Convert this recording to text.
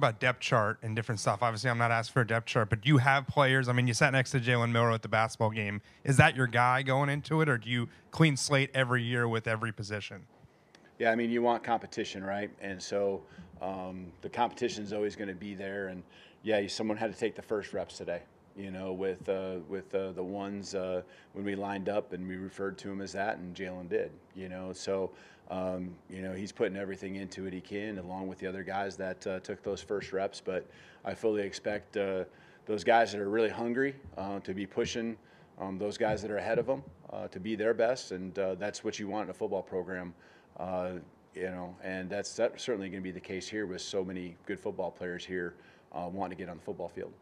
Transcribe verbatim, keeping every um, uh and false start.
about depth chart and different stuff. Obviously, I'm not asking for a depth chart, but do you have players? I mean, you sat next to Jalen Miller at the basketball game. Is that your guy going into it, or do you clean slate every year with every position? Yeah, I mean, you want competition, right? And so um, the competition is always going to be there. And, yeah, someone had to take the first reps today, you know, with uh, with uh, the ones uh, when we lined up and we referred to him as that, and Jalen did, you know. So, um, you know, he's putting everything into it he can, along with the other guys that uh, took those first reps. But I fully expect uh, those guys that are really hungry uh, to be pushing um, those guys that are ahead of them uh, to be their best, and uh, that's what you want in a football program, uh, you know. And that's, that's certainly going to be the case here with so many good football players here uh, wanting to get on the football field.